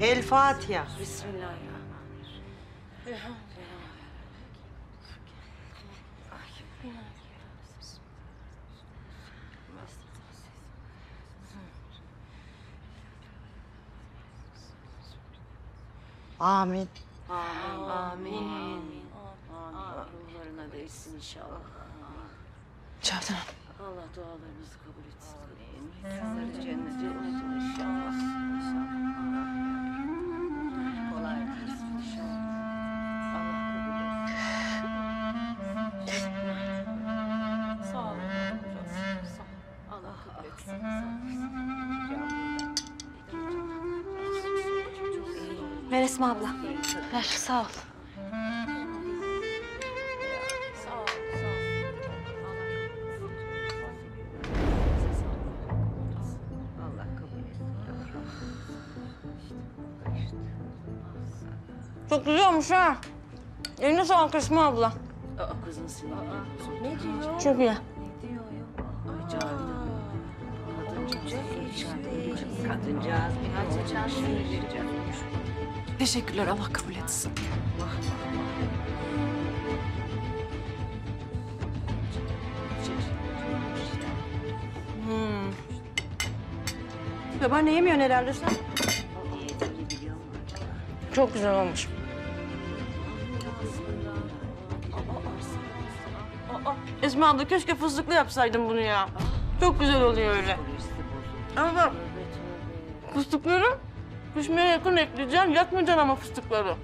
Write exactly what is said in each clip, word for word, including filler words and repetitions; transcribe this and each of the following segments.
El Fatiha. Bismillahirrahmanirrahim. Amin. Amin. Amin. Amin. Ruhlarına değsin inşallah. Cavidan. Allah dualarınızı kabul etsin. Kızları cennete unutun inşallah. Kolay gelsin inşallah. Allah kabul etsin. Sağ olun. Allah kabul etsin. Meresme abla. Ver, sağ ol. Çok güzelmiş ha. Eline sağlık Resmi abla. Aa, kızın sinirli. Ne diyor? Çok iyi. Ne diyor ya? Ay Cavidan. Kadıncağız birkaç çarşıya gidecek. Teşekkürler, Allah kabul etsin. Hmm. Babaanne yemiyorsun herhalde sen. Çok güzel olmuş. Esma abla keşke fıstıklı yapsaydın bunu ya. Çok güzel oluyor öyle. Ama bak, fıstıkları pişmeye yakın ekleyeceksin, yakmayacaksın ama fıstıkları.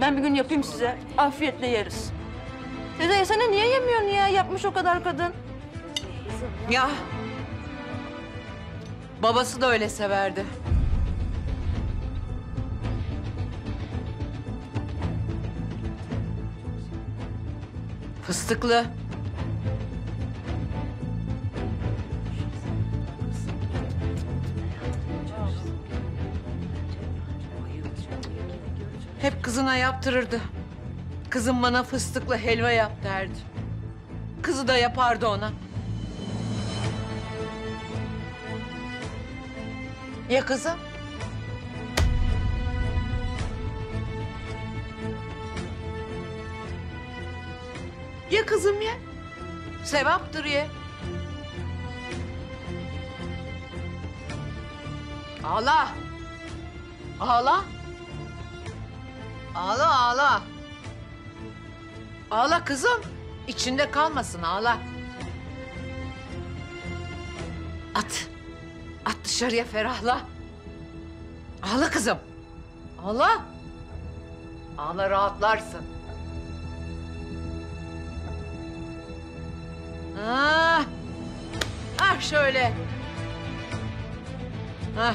Ben bir gün yapayım size, afiyetle yeriz. Teyze, sen niye yemiyorsun ya? Yapmış o kadar kadın. Ya, babası da öyle severdi. Fıstıklı. Hep kızına yaptırırdı. Kızım bana fıstıklı helva yap derdi. Kızı da yapardı ona. Ya kızım? Ye kızım ye. Sevaptır ye. Ağla. Ağla. Ağla ağla. Ağla kızım. İçinde kalmasın ağla. At. At dışarıya ferahla. Ağla kızım. Ağla. Ağla rahatlarsın. Ah, ah şöyle. Ah.